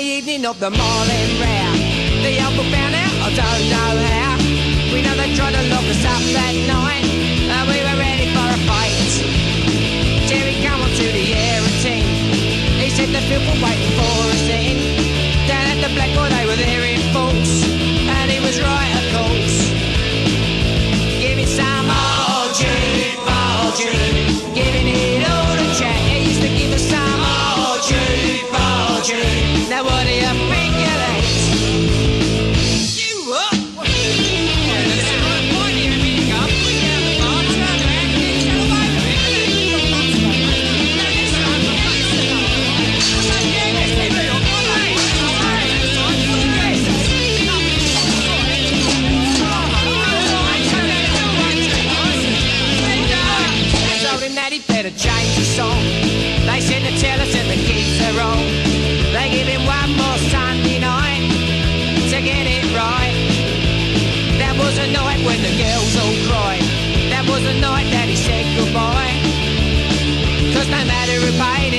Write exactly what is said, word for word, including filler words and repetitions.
the evening of the Mile End row. The old book found out, I don't know how. We know they tried to lock us up that night, and we were ready for a fight. Terry came on to the air and team. He said the field were waiting for us in. Down at the Black Boy they were there in force, and he was right of course. Give it some Argy Bargy. Better change the song. They said to tell us that the kids are wrong. They give him one more Sunday night to get it right. That was a night when the girls all cried. That was the night that he said goodbye. 'Cause no matter who paid